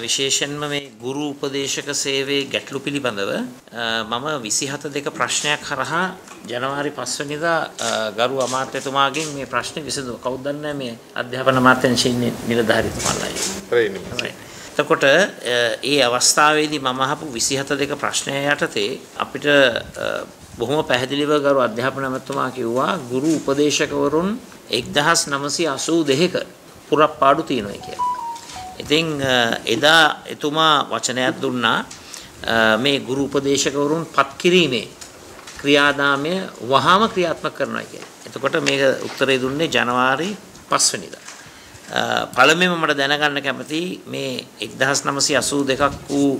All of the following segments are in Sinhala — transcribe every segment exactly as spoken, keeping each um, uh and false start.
විශේෂයෙන්ම මේ ගුරු උපදේශක සේවයේ ගැටලු පිළිබඳව මම විසි හත දෙක ප්‍රශ්නයක් හරහා ජනවාරි පහ වෙනිදා ගරු අමාත්‍යතුමාගෙන් මේ ප්‍රශ්නේ විසඳුව. කවුද දන්නේ මේ අධ්‍යාපන අමාත්‍යංශයේ නිලධාරීතුමාලයි. හරි. එතකොට ඒ අවස්ථාවේදී මම අහපු විසි හත දෙක ප්‍රශ්නය යටතේ අපිට බොහොම පැහැදිලිව ගරු අධ්‍යාපන අමාත්‍යතුමා කිව්වා ගුරු උපදේශකවරුන් එක්දහස් නවසිය අසූ දෙක පුරප්පාඩු තියෙනවා කියලා. ඉතින් එදා එතුමා වචනයක් දුන්නා මේ ගුරු උපදේශකවරුන් පත් කිරීමේ ක්‍රියාදාමය වහාම ක්‍රියාත්මක කරනවා කියලා. එතකොට මේක උත්තරේ දුන්නේ ජනවාරි පහ වෙනිදා. පළමුවෙන්ම මට දැනගන්න කැමතියි මේ එක්දහස් නවසිය අසූ දෙකක් වූ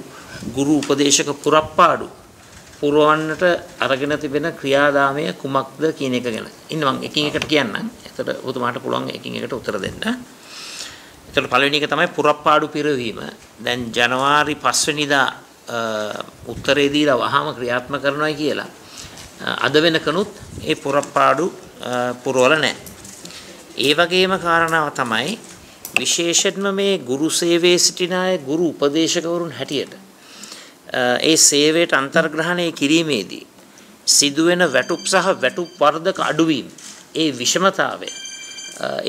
ගුරු උපදේශක පුරප්පාඩු පුරවන්නට අරගෙන තිබෙන ක්‍රියාදාමය කුමක්ද කියන එක ගැන. ඉන්න මම එකින් එකට කියන්නම්. එතකොට ඔබතුමාට පුළුවන් එකින් එකට උත්තර දෙන්න. එතකොට පළවෙනි එක තමයි පුරප්පාඩු පිරවීම. දැන් ජනවාරි පහ වෙනිදා උත්තරේ දීලා වහාම ක්‍රියාත්මක කරනවා කියලා. අද වෙනකනුත් ඒ පුරප්පාඩු පුරවල නැහැ. ඒ වගේම කාරණාව තමයි විශේෂයෙන්ම මේ ගුරු සේවයේ සිටින අය ගුරු උපදේශකවරුන් හැටියට ඒ සේවයට අන්තර්ග්‍රහණය කිරීමේදී සිදුවෙන වැටුප් සහ වැටුප් වර්ධක අඩුවීම ඒ විෂමතාවය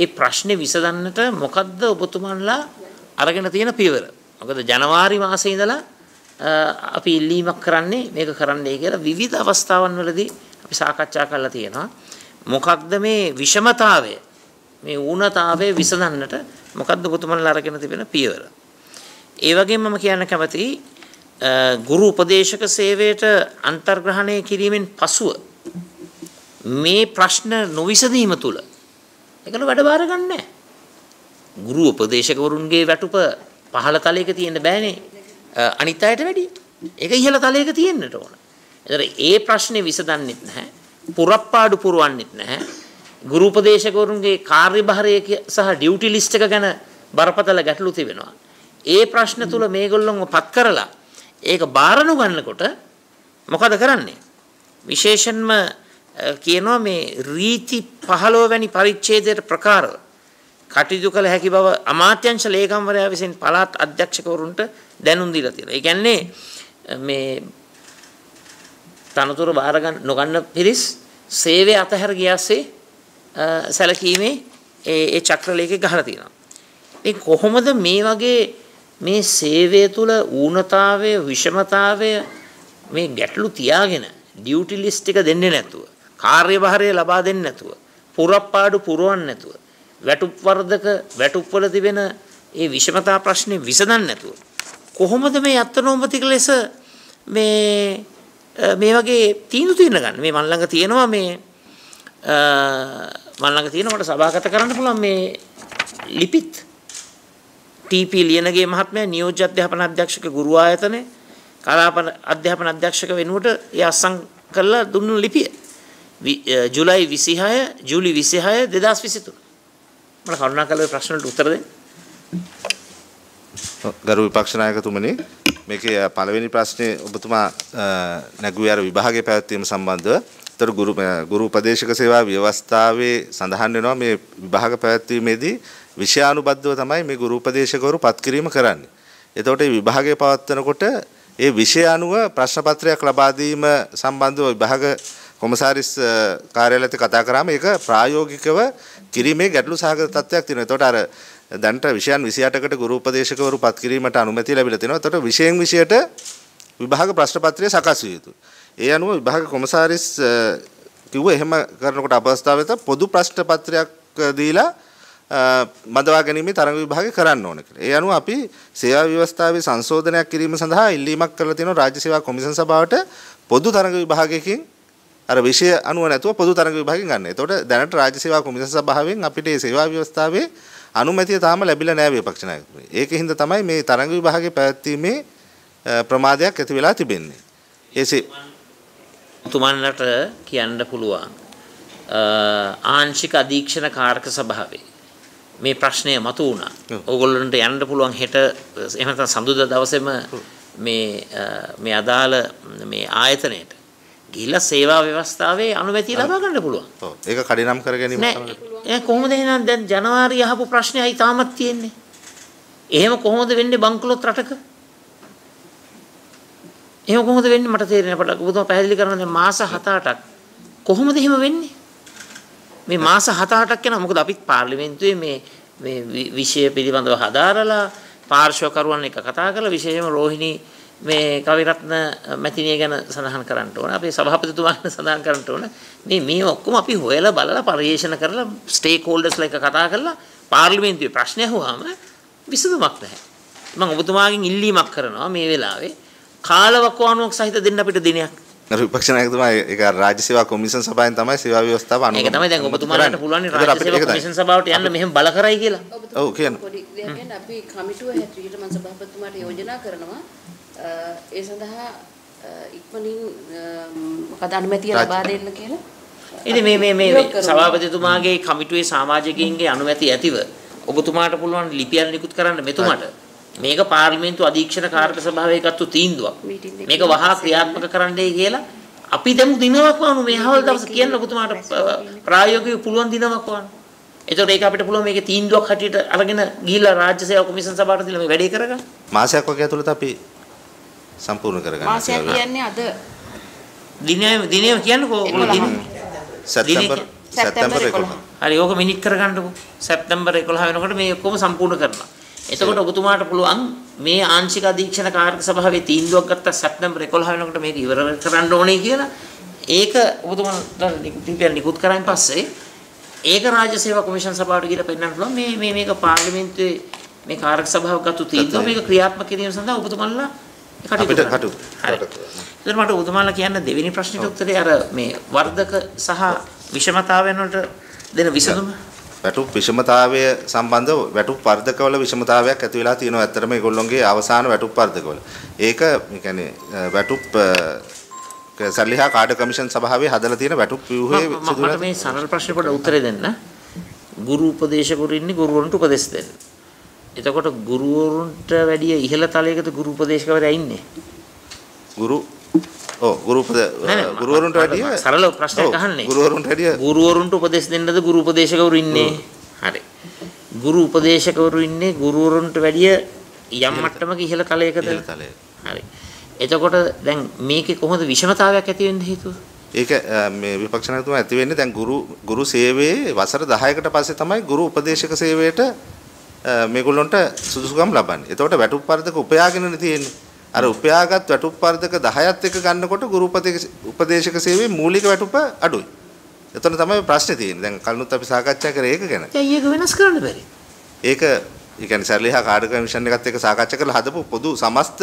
ඒ ප්‍රශ්නේ විසඳන්නට මොකද්ද ඔබතුමන්ලා අරගෙන තියෙන පියවර? මොකද ජනවාරි මාසේ ඉඳලා අපි ඉල්ලීමක් කරන්නේ මේක කරන්නයි කියලා විවිධ අවස්ථාවන් වලදී අපි සාකච්ඡා කරලා තියෙනවා. මොකක්ද මේ විෂමතාවය? මේ ඌනතාවය විසඳන්නට මොකද්ද ඔබතුමන්ලා අරගෙන තිබෙන පියවර? ඒ වගේම මම කියන්න කැමතියි ගුරු උපදේශක සේවයට අන්තර්ග්‍රහණය කිරීමෙන් පසුව මේ ප්‍රශ්න නොවිසඳීම තුල ඒකල වැඩ බාර ගන්න නැහැ. ගුරු උපදේශකවරුන්ගේ වැටුප පහළ තලයක තියෙන්න බෑනේ. අනිත් අයට වැඩිය. ඒක ඉහළ තලයක තියෙන්නට ඕන. ඒතර ඒ ප්‍රශ්නේ විසඳන්නෙත් නැහැ. පුරප්පාඩු පුරවන්නෙත් නැහැ. ගුරු උපදේශකවරුන්ගේ කාර්යභාරය සහ ඩියුටි ලිස්ට් එක ගැන බරපතල ගැටලු තිබෙනවා. ඒ ප්‍රශ්න තුල මේගොල්ලොන්ව පත් කරලා ඒක බාර නොගන්නකොට මොකද කරන්නේ? විශේෂයෙන්ම කියනවා මේ රීති පහළොව වැනි පරිච්ඡේදයට ප්‍රකාරව කටයුතු කළ හැකි බව අමාත්‍යංශ ලේකම්වරයා විසින් පළාත් අධ්‍යක්ෂකවරුන්ට දැනුම් දීලා තියෙනවා. ඒ කියන්නේ මේ තනතුර බාර නොගන්න පිරිස් සේවය අතහැර ගියාසේ සැලකීමේ ඒ චක්‍රලේඛය ගහලා තියෙනවා. ඉතින් කොහොමද මේ වගේ මේ සේවය තුල ඌනතාවය විෂමතාවය මේ ගැටලු තියාගෙන ඩියුටි ලිස්ට් එක දෙන්නේ නැතුව කාර්යභාරය ලබා දෙන්නේ නැතුව පුරප්පාඩු පුරවන්නේ නැතුව වැටුප් වර්ධක වැටුප් වල තිබෙන ඒ විෂමතා ප්‍රශ්නේ විසඳන්නේ නැතුව කොහොමද මේ අත්නෝමතික ලෙස මේ මේ වගේ තීන්දුව తీන ගන්න මේ මන් ළඟ තියෙනවා මේ මන් ළඟ තියෙනකොට සභාගත කරන්න පුළුවන් මේ ලිපිත් ටීපී ලියනගේ මහත්මයා නියෝජ්‍ය අධ්‍යාපන අධ්‍යක්ෂක ගුරු ආයතනයේ කලාප අධ්‍යාපන අධ්‍යක්ෂක වෙනුවට ඒ අස්සම් කරලා දුන්නු ලිපිය ජූලයි විසිහය ජූලි විසිහය දෙදහස් විසිතුන. මට කරුණාකරලා ප්‍රශ්න වලට උත්තර දෙන්න. ගරු විපක්ෂ නායකතුමනි, මේකේ පළවෙනි ප්‍රශ්නේ ඔබතුමා නැගුවේ අර විභාගයේ පැවැත්වීම සම්බන්ධව. ඒතර ගුරු ගුරු උපදේශක සේවා ව්‍යවස්ථාවේ සඳහන් වෙනවා මේ විභාග පැවැත්වීමේදී විෂයානුබද්ධව තමයි මේ ගුරු උපදේශකවරු පත් කිරීම කරන්නේ. එතකොට මේ විභාගය පවත්වනකොට ඒ විෂය අනුව ප්‍රශ්න පත්‍රයක් ලබා දීම සම්බන්ධව විභාග කොමසාරිස් කාර්යාලයට කතා කරාම ඒක ප්‍රායෝගිකව කිරීමේ ගැටලු සහගත තත්ත්වයක් තියෙනවා. එතකොට අර දැන්ට විෂයන් විසි අටකට ගුරු උපදේශකවරු පත් කිරීමට අනුමැතිය ලැබිලා තිනවා. එතකොට විෂයෙන් විෂයට විභාග ප්‍රශ්න පත්‍රය සකස් විය යුතුයි. ඒ අනුව විභාග කොමසාරිස් කිව්ව එහෙම කරනකොට අවස්ථාවෙත පොදු ප්‍රශ්න පත්‍රයක් දීලා මදවා ගැනීමේ තරඟ විභාගය කරන්න ඕන කියලා. ඒ අනුව අපි සේවා ව්‍යවස්ථාවේ සංශෝධනයක් කිරීම සඳහා ඉල්ලීමක් කරලා තියෙනවා රාජ්‍ය සේවා කොමිෂන් සභාවට පොදු තරඟ විභාගයකින් අර විෂය අනුව නැතුව පොදු තරඟ විභාගයෙන් ගන්න. එතකොට දැනට රාජ්‍ය සේවා කොමිෂන් සභාවෙන් අපිට මේ සේවා ව්‍යවස්ථාවේ අනුමැතිය තාම ලැබිලා නැහැ විපක්ෂ නායකතුමනි. ඒකෙන්ද තමයි මේ තරඟ විභාගයේ පැවැත්වීමේ ප්‍රමාදයක් ඇති වෙලා තිබෙන්නේ. ඒසේ තුමන්ලට කියන්න පුළුවන් ආංශික අධීක්ෂණ කාර්ක සභාවේ මේ ප්‍රශ්නය මතු වුණා. ඕගොල්ලන්ට යන්න පුළුවන් හෙට එහෙම නැත්නම් සඳුදා දවසේම මේ මේ අදාළ මේ ආයතනයට ගිහිල්ලා සේවා ව්‍යවස්ථාවේ අනුමැතිය ලබා ගන්න පුළුවන්. ඔව්. ඒක කඩිනම් කර ගැනීම තමයි. නෑ. කොහොමද එහෙනම් දැන් ජනවාරි අහපු ප්‍රශ්නේ අයි තාමත් තියෙන්නේ. එහෙම කොහොමද වෙන්නේ බංකොලොත් රටක? එහෙම කොහොමද වෙන්නේ? මට තේරෙන්නේ නැහැ. අපිට ඔබතුමා පැහැදිලි කරනවා මාස හත අටක් කොහොමද එහෙම වෙන්නේ? මේ මාස හත අටක් යනවා. මොකද අපිත් පාර්ලිමේන්තුවේ මේ මේ විෂය පිළිබඳව හදාරලා පාර්ශවකරුවන් එක කතා කරලා විශේෂයෙන්ම රෝහිණී මේ කවිරත්න මැතිණිය ගැන සඳහන් කරන්න ඕන. අපේ සභාපතිතුමා ගැන සඳහන් කරන්න ඕන. මේ මේ ඔක්කොම අපි හොයලා බලලා පරිශන කරලා ස්ටේක් හෝල්ඩර්ස්ලා එක කතා කරලා පාර්ලිමේන්තුවේ ප්‍රශ්න අහුවාම විසඳුමක් නැහැ. මම ඔබතුමාගෙන් ඉල්ලීමක් කරනවා මේ වෙලාවේ කාලවකවානුවක් සහිත දෙන්න අපිට දිනයක්. විපක්ෂ නායකතුමා ඒක රාජ්‍ය සේවා කොමිෂන් සභාවෙන් තමයි සේවා ව්‍යවස්ථාව අනුමත කරන්නේ. ඒක තමයි දැන් ඔබතුමාට පුළුවන් රාජ්‍ය සේවා කොමිෂන් සභාවට යන්න මෙහෙම බල කරයි කියලා. ඔව් කියන. පොඩි දෙයක් කියන්නේ අපි කමිටුව හැටියට මම සභාපතිතුමාට යෝජනා කරනවා ඒ සඳහා ඉක්මනින් මොකද අනුමැතිය ලබා දෙන්න කියලා. ඉතින් මේ මේ මේ සභාපතිතුමාගේ කමිටුවේ සමාජිකයින්ගේ අනුමැතිය ඇතිව ඔබතුමාට පුළුවන් ලිපියක් නිකුත් කරන්න මෙතුමාට. මේක පාර්ලිමේන්තු අධීක්ෂණ කාර්ය සභාවේ එකතු තීන්දුවක්. මේක වහා ක්‍රියාත්මක කරන්නයි කියලා අපි දෙමු දිනවක් වanu මේ හවල් දවසේ කියන්න ඔබතුමාට ප්‍රායෝගිකව පුළුවන් දිනවක් වanu. එතකොට ඒක අපිට පුළුවන් මේකේ තීන්දුවක් හැටියට අරගෙන ගිහිල්ලා රාජ්‍ය සේවා කොමිෂන් සභාවට දීලා මේ වැඩේ කරගන්න. මාසයක් වගේ ඇතුළත අපි සම්පූර්ණ කරගන්න. මාසයක් කියන්නේ අද දිනේ දිනේ කියන්නකෝ දින සැප්තැම්බර් සැප්තැම්බර් එකොළහ. හරි ඕක මිනිත් කරගන්නකෝ. සැප්තැම්බර් එකොළහ වෙනකොට මේ ඔක්කොම සම්පූර්ණ කරනවා. එතකොට ඔබතුමාට පුළුවන් මේ ආංශික අධීක්ෂණ කාර්ය සභාවේ තීන්දුවක් ගත්තා සැප්තැම්බර් එකොළහ වෙනකොට මේක ඉවර කරන්න ඕනේ කියලා. ඒක ඔබතුමාලා ලිපියක් නිකුත් කරායින් පස්සේ ඒක රාජ්‍ය සේවා කොමිෂන් සභාවට ගිහින් පෙන්නන්න පුළුවන් මේ මේ මේක පාර්ලිමේන්තුවේ මේ කාර්ය සභාව ගත්තු තීන්දුව මේක ක්‍රියාත්මක කිරීම සඳහා ඔබතුමාලා කටයුතු කටයුතු. හරි. ඉතින් මට ඔබතුමාලා කියන්න දෙවෙනි ප්‍රශ්නෙට උත්තරේ අර මේ වර්ධක සහ විෂමතාවයන් වලට දෙන විසඳුම වැටුප් විෂමතාවය සම්බන්ධව වැටුප් වර්ධකවල විෂමතාවයක් ඇති වෙලා තියෙනවා. ඇත්තටම ඒගොල්ලොන්ගේ අවසාන වැටුප් වර්ධකවල. ඒක ඒ කියන්නේ වැටුප් සල්ලිහා කාඩ කමිෂන් සභාවේ හදලා තියෙන වැටුප් ව්‍යුහයේ සිදුවන මේ සරල ප්‍රශ්න පොඩ උත්තරේ දෙන්න. ගුරු උපදේශකවරු ඉන්නේ ගුරුවරුන්ට උපදෙස් දෙන්න. එතකොට ගුරුවරුන්ට වැඩිය ඉහළ තලයකට ගුරු උපදේශකවරයා ඉන්නේ. ගුරු ඔව් ගුරු ගුරුවරුන්ට වැඩිය සරල ප්‍රශ්නයක් අහන්නේ. ගුරුවරුන්ට වැඩිය ගුරුවරුන්ට උපදේශ දෙන්නද ගුරු උපදේශකවරු ඉන්නේ. හරි. ගුරු උපදේශකවරු ඉන්නේ ගුරුවරුන්ට වැඩිය යම් මට්ටමක ඉහළ තලයකද? ඉහළ තලයක. හරි. එතකොට දැන් මේකේ කොහොමද විෂමතාවයක් ඇති වෙන්න හේතුව? ඒක මේ විපක්ෂ නායකතුමා ඇති වෙන්නේ දැන් ගුරු ගුරු සේවයේ වසර දහයකට පස්සේ තමයි ගුරු උපදේශක සේවයට මේගොල්ලොන්ට සුදුසුකම් ලබන්නේ. එතකොට වැටුප් පරිදක උපයාගෙනනේ තියෙන්නේ. අර උපයාගත් වැටුප් පරිදක දහයත් එක ගන්නකොට ගුරු උපදේශක සේවයේ මූලික වැටුප අඩුයි. එතන තමයි ප්‍රශ්නේ තියෙන්නේ. දැන් කලිනුත් අපි සාකච්ඡා කරේ ඒක ගැන. ඒ ඒක වෙනස් කරන්න බැරි. ඒක ඒ කියන්නේ සර්ලිහා කාඩ් කමිෂන් එකත් එක්ක සාකච්ඡා කරලා හදපු පොදු සමස්ත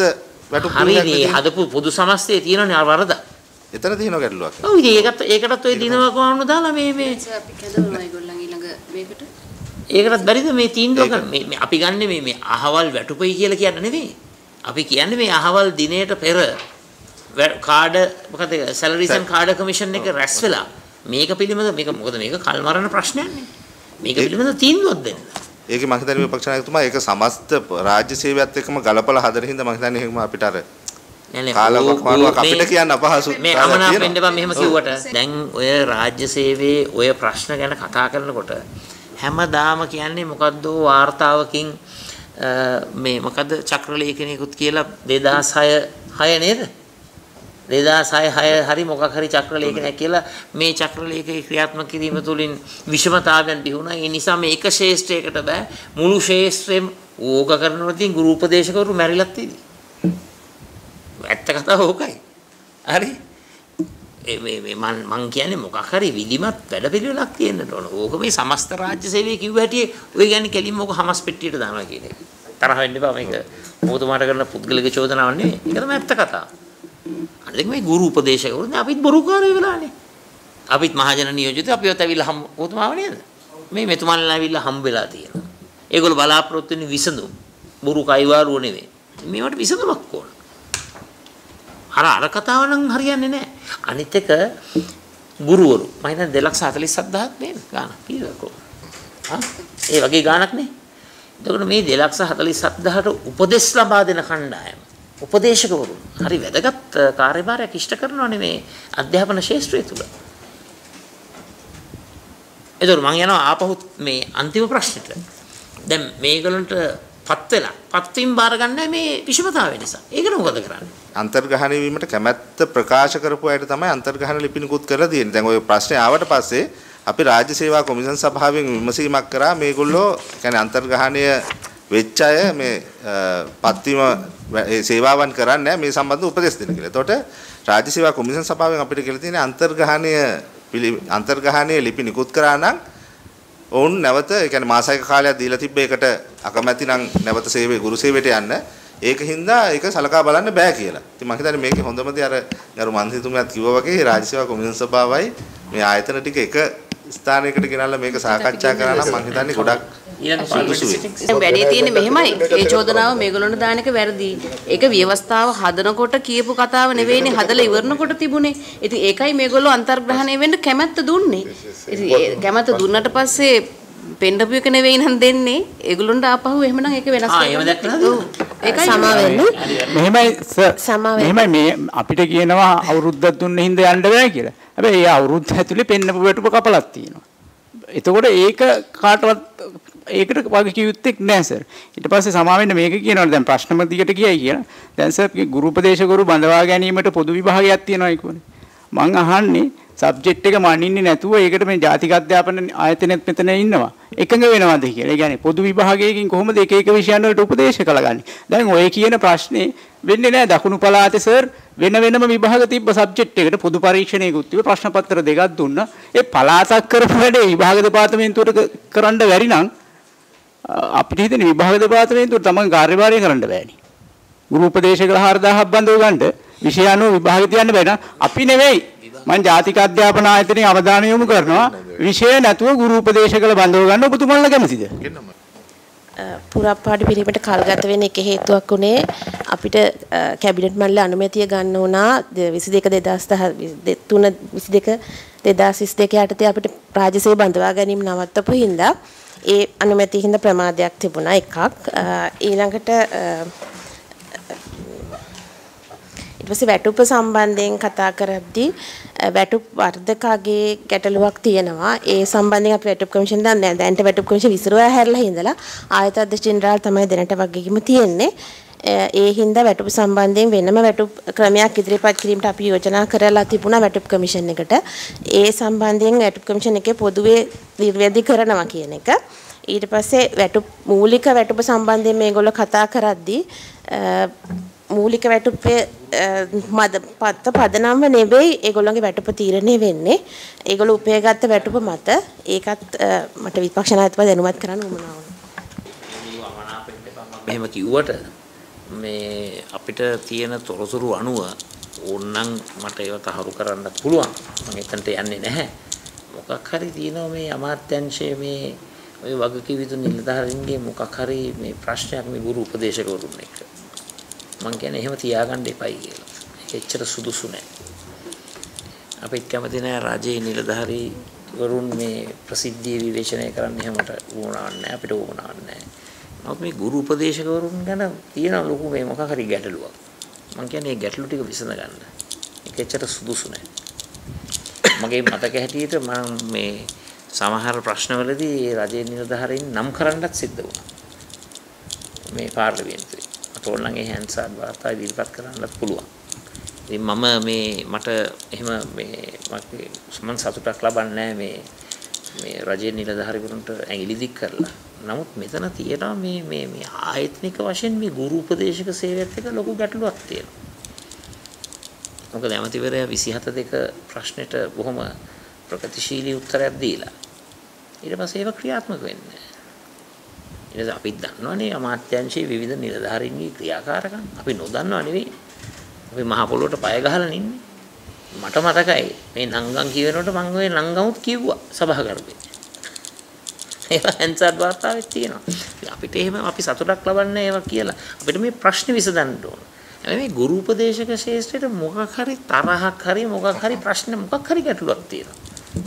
වැටුප් පරිදක හදපු පොදු සමස්තයේ තියෙනනේ වරද. එතන තියෙන ගැටලුවක්. ඔව් ඉතින් ඒකත් ඒකටත් ඔය දිනවක වහන්න දාලා මේ මේ අපි කැඳවනවා ඒගොල්ලන් ඊළඟ මේකට. ඒකටත් බැරිද මේ තීන්දුව ගන්න? මේ අපි ගන්න මේ මේ අහවල් වැටුපයි කියලා කියන්න නෙවෙයි. අපි කියන්නේ මේ අහවල් දිනේට පෙර කාඩ මොකද සැලරිස් ඇන් කාඩ කමිෂන් එක රැස් වෙලා මේක පිළිබඳව මේක මොකද මේක කල්මරන ප්‍රශ්නයක් නේ. මේක පිළිබඳව තීන්දුවක් දෙන්න. ඒකේ මම හිතන්නේ විපක්ෂ නායකතුමා ඒක සමස්ත රාජ්‍ය සේවයත් එක්කම ගලපලා හදන හින්දා මම හිතන්නේ එහෙම අපිට අර කාලවක් වහලක් අපිට කියන්න අපහසු. මේ අමනා වෙන්න බෑ මෙහෙම කිව්වට. දැන් ඔය රාජ්‍ය සේවයේ ඔය ප්‍රශ්න ගැන කතා කරනකොට හැමදාම කියන්නේ මොකද්ද වාර්තාවකින් මේ මොකද චක්‍රලේඛනයකුත් කියලා දෙදාස් හය නේද? දෙදාස් හය හරි මොකක් හරි චක්‍රලේඛනයක් කියලා මේ චක්‍රලේඛයේ ක්‍රියාත්මක කිරීම තුළින් විෂමතාවයන් දිහුණා. ඒ නිසා මේ එක ශේෂ්ත්‍රයකට බෑ මුළු ශේෂ්ත්‍රෙම ඕක කරනවා. ඉතින් ගුරු උපදේශකවරු මැරිලත් තියෙන්නේ. ඇත්ත කතාව ඕකයි. හරි. මේ මේ මං මං කියන්නේ මොකක් හරි විධිමත් වැඩපිළිවෙලක් තියෙන්න ඕන. ඕක මේ සමස්ත රාජ්‍ය සේවයේ කිව්ව හැටි ඔය කියන්නේ කෙලින්ම ඕක හමස් පෙට්ටියට දානවා කියන එක. තරහ වෙන්න එපා මේක. ඔබතුමාට කරන පුද්ගලික චෝදනාවක් නෙවෙයි. ඒක තමයි ඇත්ත කතාව. අනිත් මේ ගුරු උපදේශකවරුනේ අපිත් බොරුකාරයෝ වෙලානේ. අපිත් මහජන නියෝජිතයෝ අපිවත් ඇවිල්ලා හම් ඔබතුමාව නේද? මේ මෙතුමාලා ඇවිල්ලා හම් වෙලා තියෙනවා. ඒගොල්ලෝ බලාපොරොත්තු වෙන විසඳුම් බොරු කයිවාරුව නෙවෙයි. මේවට විසඳුමක් ඕන. අර අර කතාව නම් හරියන්නේ නැහැ. අනිත් එක ගුරුවරු මම හිතන්නේ දෙලක්ෂ හතළිස් හත්දහක් නේද ගාන කීයකෝ. හා ඒ වගේ ගානක් නේ. එතකොට මේ දෙලක්ෂ හතළිස් හත්දහට උපදෙස් ලබා දෙන කණ්ඩායම උපදේශකවරු හරි වැදගත් කාර්යභාරයක් ඉෂ්ට කරනවානේ මේ අධ්‍යාපන ශාස්ත්‍රය තුල. එතකොට මම යනවා ආපහු මේ අන්තිම ප්‍රශ්නෙට. දැන් මේගොල්ලන්ට පත් වෙලා පත්වීම බාර ගන්නෑ මේ විෂමතාවය නිසා. ඒකට මොකද කරන්නේ? අන්තර්ග්‍රහණය වීමට කැමැත්ත ප්‍රකාශ කරපු අයට තමයි අන්තර්ග්‍රහණ ලිපි නිකුත් කරලා තියෙන්නේ. දැන් ওই ප්‍රශ්නේ ආවට පස්සේ අපි රාජ්‍ය සේවා කොමිෂන් සභාවෙන් විමසීමක් කරා මේගොල්ලෝ يعني අන්තර්ග්‍රහණය වෙච්ච අය මේ පත්වීම ඒ සේවාවන් කරන්නේ නැහැ මේ සම්බන්ධව උපදෙස් දෙන්න කියලා. එතකොට රාජ්‍ය සේවා කොමිෂන් සභාවෙන් අපිට කියලා තියෙන්නේ අන්තර්ග්‍රහණය අන්තර්ග්‍රහණයේ ලිපි නිකුත් කරා නම් ඔවුන් නැවත ඒ කියන්නේ මාසයක කාලයක් දීලා තිබ්බ එකට අකමැති නම් නැවත සේවයේ ගුරු සේවයට යන්න ඒක හින්දා ඒක සලකා බලන්න බෑ කියලා. ඉතින් මම හිතන්නේ මේකේ හොඳම දේ අර ගරු මන්ත්‍රීතුමියත් කිව්වා වගේ රාජ්‍ය සේවා කොමිෂන් සභාවයි මේ ආයතන ටික එක ස්ථානයකට ගෙනල්ලා මේක සාකච්ඡා කරා නම් මම හිතන්නේ ගොඩක් ඊළඟ වැඩේ තියෙන්නේ මෙහෙමයි. ඒ චෝදනාව මේගොල්ලොන්ට දාන එක වැරදි. ඒක ව්‍යවස්ථාව හදනකොට කියපු කතාව නෙවෙයිනේ හදලා ඉවරනකොට තිබුණේ. ඉතින් ඒකයි මේගොල්ලෝ අන්තර්ග්‍රහණය වෙන්න කැමැත්ත දුන්නේ. ඉතින් කැමැත්ත දුන්නට පස්සේ පෙන්නපු එක නෙවෙයි නම් දෙන්නේ. ඒගොල්ලොන්ට ආපහු එහෙමනම් ඒක වෙනස් වෙනවා. මේ අපිට කියනවා අවුරුද්දක් දුන්න හින්දා යන්න බෑ කියලා. හැබැයි ඒ අවුරුද්ද ඇතුලේ පෙන්නපු වැටුප කපලක් තියෙනවා. එතකොට ඒක කාටවත් ඒකට වගේ කිව්ුත්තේ නැහැ සර්. ඊට පස්සේ සමාවෙන්න මේක කියනවනේ දැන් ප්‍රශ්නම දිගට කියයි කියලා. දැන් සර් ගුරු උපදේශක ගුරු බඳවා ගැනීමට පොදු විභාගයක් තියෙනවා ඒකෝනේ. මං අහන්නේ සබ්ජෙක්ට් එක මනින්නේ නැතුව ඒකට මේ ජාතික අධ්‍යාපන ආයතනයේත් මෙතන ඉන්නවා. එකඟ වෙනවද කියලා. ඒ කියන්නේ පොදු විභාගයකින් කොහොමද එක එක විෂයන් වලට උපදේශ කළගන්නේ? දැන් ඔය කියන ප්‍රශ්නේ වෙන්නේ නැහැ දකුණු පළාතේ සර් වෙන වෙනම විභාග තිබ්බ සබ්ජෙක්ට් එකට පොදු පරීක්ෂණයකුත් තිබ්බ ප්‍රශ්න පත්‍ර දෙකක් දුන්නා. ඒ පළාතක් කරපු වැඩේ විභාග දෙපාර්තමේන්තුවට කරන්න බැරි නම් අපිට හිතෙන විභාග දෙපාර්තමේන්තුවට තමන් කාර්යභාරය කරන්න බෑනේ. ගුරු උපදේශකල හාරදාහක් බඳව ගන්නට විෂය අනුව විභාග තියන්න බෑ නම් අපි නෙවෙයි මම ජාතික අධ්‍යාපන ආයතනයේ අවධානය යොමු කරනවා විෂය නැතුව ගුරු උපදේශකල බඳව ගන්න ඔබතුමන්ලා කැමතිද? පුරප්පාඩු පිළිමට කල්ගත වෙන එක හේතුවක් උනේ අපිට කැබිනට් මණ්ඩල අනුමැතිය ගන්න වුණා විසි දෙක දෙදාස් දහ තුන විසි දෙක දෙදාස් විසි දෙක යටතේ අපිට රාජ්‍ය සේවය බඳවා ගැනීම නවත්තපු හින්දා ඒ අනුමැතිය හින්දා ප්‍රමාදයක් තිබුණා එකක්. ඊළඟට ඊට පස්සේ වැටුප සම්බන්ධයෙන් කතා කරද්දී වැටුප වර්ධකගේ ගැටලුවක් තියෙනවා. ඒ සම්බන්ධයෙන් අපි වැටුප් කොමිෂන් දැන් දැන්ට වැටුප් කොමිෂන් විසිරුවා හැරලා හින්දලා ආයතන අධ්‍යක්ෂ ජෙනරාල් තමයි දැනට වගකීම තියෙන්නේ. ඒ හින්දා වැටුප සම්බන්ධයෙන් වෙනම වැටුප් ක්‍රමයක් ඉදිරිපත් කිරීමට අපි යෝජනා කරලා තිබුණා වැටුප් කොමිෂන් එකට. ඒ සම්බන්ධයෙන් වැටුප් කොමිෂන් එකේ පොදුවේ නිර්වේදි කරනවා කියන එක. ඊට පස්සේ වැටුප් මූලික වැටුප සම්බන්ධයෙන් මේගොල්ලෝ කතා කරද්දී මූලික වැටුපේ මද පත්ත පදනම්ව නෙවෙයි ඒගොල්ලන්ගේ වැටුප තීරණය වෙන්නේ. ඒගොල්ලෝ උපයගත්ත වැටුප මත ඒකත් මට විපක්ෂ නායකතුමා දැනුවත් කරන්න උවමනා වුණා. මෙහෙම කිව්වට මේ අපිට තියෙන තොරතුරු අනුව ඕනනම් මට ඒව තහවුරු කරන්න පුළුවන්. මම එතනට යන්නේ නැහැ. මොකක් හරි තියෙනවා මේ අමාත්‍යංශයේ මේ ওই වගකීවිතු නිලධාරීන්ගේ මොකක් හරි මේ ප්‍රශ්නයක් මේ ගුරු උපදේශකවරුන් එක්ක. මම කියන්නේ එහෙම තියාගන්න එපයි කියලා. ඒක එච්චර සුදුසු නෑ. අපිට කැමති නෑ රජයේ නිලධාරීවරුන් මේ ප්‍රසිද්ධිය විවේචනය කරන්න එහෙමට ඕනාවක් නෑ. අපිට ඕනාවක් නෑ. නමුත් මේ ගුරු උපදේශකවරුන් ගැන තියෙන ලොකු මේ මොකක් හරි ගැටලුවක්. මම කියන්නේ මේ ගැටලු ටික විසඳ ගන්න. ඒක ඇත්තට සුදුසු නෑ. මගේ මතක හැටියට මම මේ සමහර ප්‍රශ්නවලදී ඒ රජයේ නිලධාරීන් නම් කරන්නත් සිද්ධ වුණා. මේ පාර්ලිමේන්තුවේ. මට ඕන නම් ඒ හැන්ඩ්සාඩ් වාර්තා ඉදිරිපත් කරන්නත් පුළුවන්. ඉතින් මම මේ මට එහෙම මේ මම සතුටක් ලබන්නේ නෑ මේ මේ රජයේ නිලධාරීවරුන්ට ඇඟිලි දික් කරලා. නමුත් මෙතන තියෙනවා මේ මේ මේ ආයතනික වශයෙන් මේ ගුරු උපදේශක සේවයත් එක්ක ලොකු ගැටලුවක් තියෙනවා. මොකද ඇමතිවරයා විසි හත දෙක ප්‍රශ්නෙට බොහොම ප්‍රගතිශීලී උත්තරයක් දීලා ඊට පස්සේ ඒක ක්‍රියාත්මක වෙන්නේ නැහැ. ඊට පස්සේ අපි දන්නවනේ අමාත්‍යංශයේ විවිධ නිලධාරීන්ගේ ක්‍රියාකාරකම් අපි නොදන්නවා නෙවෙයි. අපි මහ පොළොවට පය ගහලා ඉන්නේ. මට මතකයි මේ නංගම් කියනකොට මම ওই නංගමුත් කිව්වා සභාවකරුවෙ. ඒවා හන්සර් වාර්තාවෙත් තියෙනවා. අපිට එහෙම අපි සතුටක් ලබන්නේ ඒවා කියලා. අපිට මේ ප්‍රශ්නේ විසඳන්න ඕන. හැබැයි මේ ගුරු උපදේශක ශාස්ත්‍රයේ මොකක් හරි තරහක් හරි මොකක් හරි ප්‍රශ්න මොකක් හරි ගැටලුවක් තියෙනවා.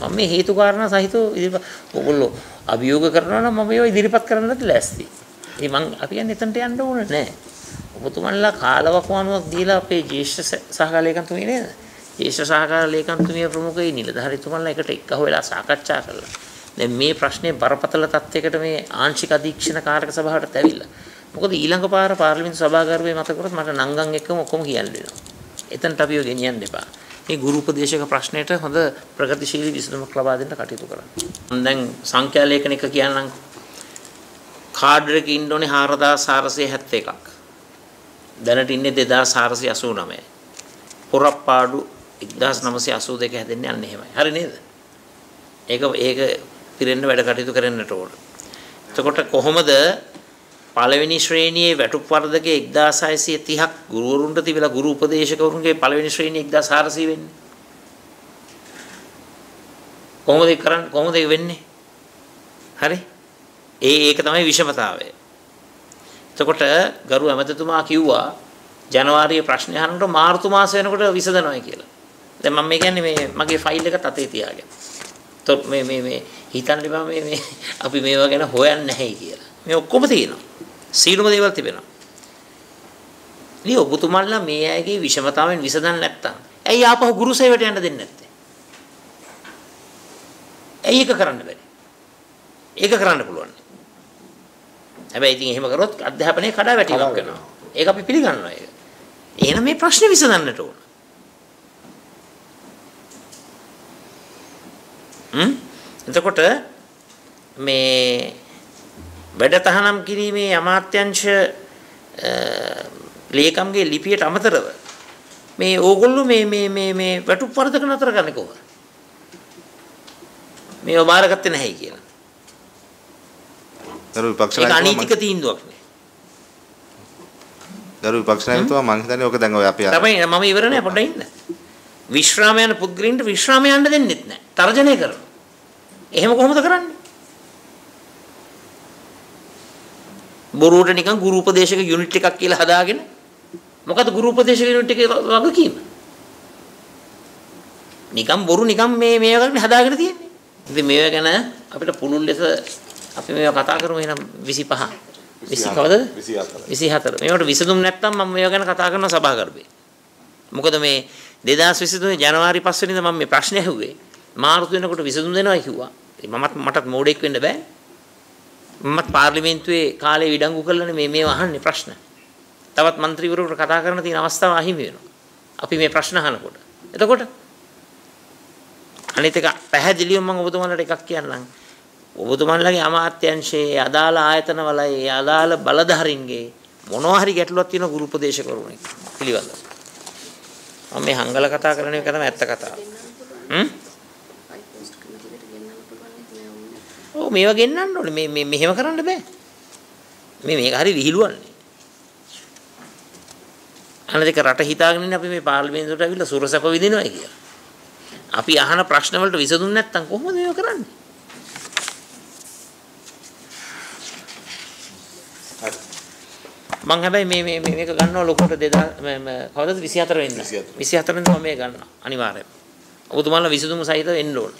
මම මේ හේතු කාරණා සහිතව ඉදිරිපත් ඔයගොල්ලෝ අභියෝග කරනවා නම් මම ඒවා ඉදිරිපත් කරන්නත් ලෑස්තියි. ඉතින් මම අපි යන්නේ එතනට යන්න ඕන නෑ. ඔබතුමන්ලා කාලවකවානුවක් දීලා අපේ ජ්‍යෙෂ්ඨ සහකාලයකන්තුමී නේද? ජ්‍යෙෂ්ඨ සහකාර ලේකම්තුමිය ප්‍රමුඛයි නිලධාරීතුමන්ලා එකට එක්කව වෙලා සාකච්ඡා කළා. දැන් මේ ප්‍රශ්නේ බරපතල තත්යකට මේ ආංශික අධීක්ෂණ කාර්ක සභාවට තැවිලා මොකද ඊළඟ පාර පාර්ලිමේන්තු සභාගාරේ මතක කරොත් මට නංගන් එක්කම ඔක්කොම කියන්න වෙනවා. එතනට අපිව ගෙනියන්න එපා. මේ ගුරු උපදේශක ප්‍රශ්නෙට හොඳ ප්‍රගතිශීලී විසඳුමක් ලබා දෙන්න කටයුතු කරන්න. මම දැන් සංඛ්‍යා ලේඛන එක කියන්නම්. කාඩර් එකේ ඉන්න ඕනේ හාරදාස් හාරසිය හැත්තෑ එකක්. දැනට ඉන්නේ දෙදාස් හාරසිය අසූ නවයයි. පොරප්පාඩු එක්දාස් නවසිය අසූ දෙක හැදෙන්නේ අන්න එහෙමයි. හරි නේද? ඒක ඒක පිරෙන්න වැඩ කටයුතු කරන්නට ඕන. එතකොට කොහොමද පළවෙනි ශ්‍රේණියේ වැටුප් වර්ධකයේ එක්දාස් හයසිය තිහක් ගුරුවරුන්ට තිබිලා ගුරු උපදේශකවරුන්ගේ පළවෙනි ශ්‍රේණිය එක්දාස් හාරසිය වෙන්නේ? කොහොමද ඒක කරන්නේ? කොහොමද ඒක වෙන්නේ? හරි? ඒ ඒක තමයි විෂමතාවය. එතකොට ගරු ඇමතිතුමා කිව්වා ජනවාරියේ ප්‍රශ්න අහනකොට මාර්තු මාසය වෙනකොට විසඳනවා කියලා. දැන් මම මේ කියන්නේ මේ මගේ ෆයිල් එකත් අතේ තියාගෙන. එතකොට මේ මේ මේ හිතන්න එපා මේ මේ අපි මේවා ගැන හොයන්නේ නැහැ කියලා. මේ ඔක්කොම තියෙනවා. සීලම දේවල් තිබෙනවා. ලිය ඔබතුමන්ලා මේ අයගේ විෂමතාවෙන් විසඳන්න නැත්තම් ඇයි ආපහු ගුරු සේවයට යන්න දෙන්නේ නැත්තේ? ඇයි ඒක කරන්න බැරි? ඒක කරන්න පුළුවන්. හැබැයි ඉතින් එහෙම කරොත් අධ්‍යාපනයේ කඩාවැටීමක් වෙනවා. ඒක අපි පිළිගන්නවා ඒක. එහෙනම් මේ ප්‍රශ්නේ විසඳන්නට ඕන. හ්ම්? එතකොට මේ වැඩ තහනම් කිරීමේ අමාත්‍යංශ ලේකම්ගේ ලිපියට අමතරව මේ ඕගොල්ලෝ මේ මේ මේ මේ වැටුප් වර්ධක නතර කරන්නේ කොහොමද? මේව බාරගත්තේ නැහැ කියලා. දරු විපක්ෂනායකතුමා ඒක අනීතික තීන්දුවක් නේ. දරු විපක්ෂනායකතුමා මං හිතන්නේ ඕක දැන් ඔය අපි තමයි මම ඉවර නෑ පොඩ්ඩක් ඉන්න. විශ්‍රාම යන පුද්ගලින්ට විශ්‍රාම යන්න දෙන්නෙත් නෑ. තර්ජනය කරනවා. එහෙම කොහොමද කරන්නේ? බොරුවට නිකන් ගුරු උපදේශක යුනිට් එකක් කියලා හදාගෙන මොකද ගුරු උපදේශක යුනිට් එකේ වගකීම නිකන් බොරු නිකන් මේ මේවා කරන්නේ හදාගෙන තියෙන්නේ. ඉතින් මේවා ගැන අපිට පුළුල් ලෙස අපි මේවා කතා කරමු. එහෙනම් විසි පහ විසි කවදද විසි හතර මේවට විසඳුම් නැත්නම් මම මේවා ගැන කතා කරනවා සභාගර්භේ. මොකද මේ දෙදාස් විසි තුනේ ජනවාරි පහ වෙනිදා මම මේ ප්‍රශ්නේ ඇහුවේ. මාර්තු වෙනකොට විසඳුම් දෙනවා කිව්වා. මමත් මටත් මෝඩෙක් වෙන්න බෑ. මමත් පාර්ලිමේන්තුවේ කාලේ විඩංගු කරලානේ මේ මේව අහන්නේ ප්‍රශ්න. තවත් മന്ത്രിවරුන්ට කතා කරන්න තියෙන අවස්ථාව අහිමි වෙනවා. අපි මේ ප්‍රශ්න අහනකොට. එතකොට අනිත් එක පැහැදිලිවම මම ඔබතුමන්ලට එකක් කියන්නම්. ඔබතුමන්ලගේ අමාත්‍යංශයේ අදාළ ආයතන වලයි අදාළ බලධාරීන්ගේ මොනවා හරි ගැටලුවක් තියෙන ගුරු උපදේශකවරුන් එක්ක පිළිවඳ. මම මේ හංගල කතා කරන එක තමයි ඇත්ත කතාව. හ්ම්? ඔව් මේව ගෙන්නන්න ඕනේ. මේ මේ මෙහෙම කරන්න බෑ. මේ මේක හරි විහිළුවන්නේ. අනදේක රට හිතාගෙන ඉන්නේ අපි මේ පාර්ලිමේන්තුවට ඇවිල්ලා සුරසප විදිනවයි කියලා. අපි අහන ප්‍රශ්න වලට විසඳුම් නැත්තම් කොහොමද මේව කරන්නේ? මං හැබැයි මේ මේ මේක ගන්නවා ලොකුට දෙදාස් කවදද විසි හතර වෙන්න. විසි හතර වෙනකම් මේ ගන්නවා අනිවාර්යයෙන්ම. ඔබතුමාලා විසඳුම් සහිතව එන්න ඕන.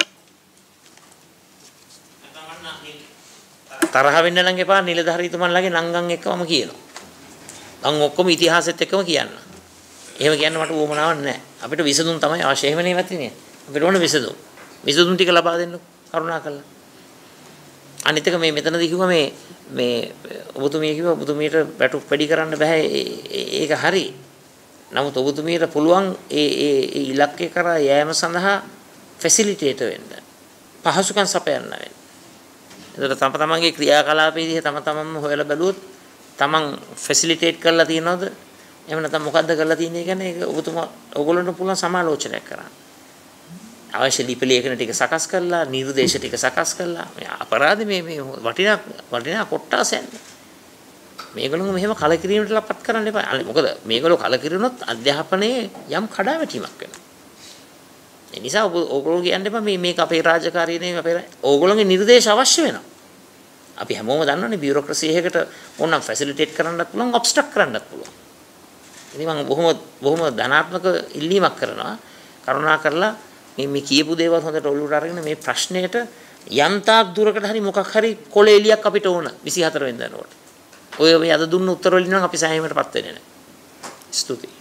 තරහ වෙන්න නම් එපා. නිලධාරීතුමන්ලාගේ නංගන් එක්කම කියනවා. මම ඔක්කොම ඉතිහාසෙත් එක්කම කියන්න. එහෙම කියන්න මට උවමනාවක් නැහැ. අපිට විසඳුම් තමයි අවශ්‍ය. එහෙම නේ වතිනේ. අපිට ඕන විසඳුම්. විසඳුම් ටික ලබා දෙන්න කරුණාකරලා. අනිත් එක මේ මෙතනදී කිව්වා මේ මේ ඔබතුමිය කිව්වා ඔබතුමියට වැටුප් වැඩි කරන්න බෑ. ඒක හරි. නමුත් ඔබතුමියට පුළුවන් ඒ ඒ ඉලක්කය කරා යෑම සඳහා ෆැසිලිටේටර් වෙන්න. පහසුකම් සපයන්න වෙන්න. එතකොට තම තමන්ගේ ක්‍රියාකලාපයේදී තම තමන්ම හොයලා බලුවොත් තමන් ෆැසිලිටේට් කරලා තියනවද? එහෙම නැත්නම් මොකද්ද කරලා තියෙන්නේ කියන්නේ ඒක ඔබතුමා ඔයගොල්ලන්ට පුළුවන් සමාලෝචනයක් කරන්න. අවශ්‍ය ලිපි ලේඛන ටික සකස් කරලා, නිර්දේශ ටික සකස් කරලා මේ අපරාධ මේ මේ වටිනා වටිනා කොටසෙන් මේගොල්ලෝ මෙහෙම කලකිරීමට ලපත් කරන්න එපා. මොකද මේගොල්ලෝ කලකිරුණොත් අධ්‍යාපනයේ යම් කඩාවැටීමක් වෙනවා. ඒ නිසා ඔබ ඕගොල්ලෝ කියන්න එපා මේ මේක අපේ රාජකාරිය නෙමෙයි. අපේ ඕගොල්ලන්ගේ නිර්දේශ අවශ්‍ය වෙනවා. අපි හැමෝම දන්නවනේ බියුරොක්‍රසි එකකට ඕනනම් ෆැසිලිටේට් කරන්නත් පුළුවන්, ඔබ්ස්ට්‍රක්ට් කරන්නත් පුළුවන්. ඉතින් මම බොහොම බොහොම ධනාත්මක ඉල්ලීමක් කරනවා. කරුණා කරලා මේ මේ කියපු දේවල් හොඳට ඔළුවට අරගෙන මේ ප්‍රශ්නෙට යන්තාක් දුරකට හරි මොකක් හරි කොළ එලියක් අපිට ඕන විසි හතර වෙනිදාට. ඔය මේ අද දුන්න උත්තර වලින් නම් අපි සෑහීමටපත් වෙන්නේ නැහැ. ස්තුතියි.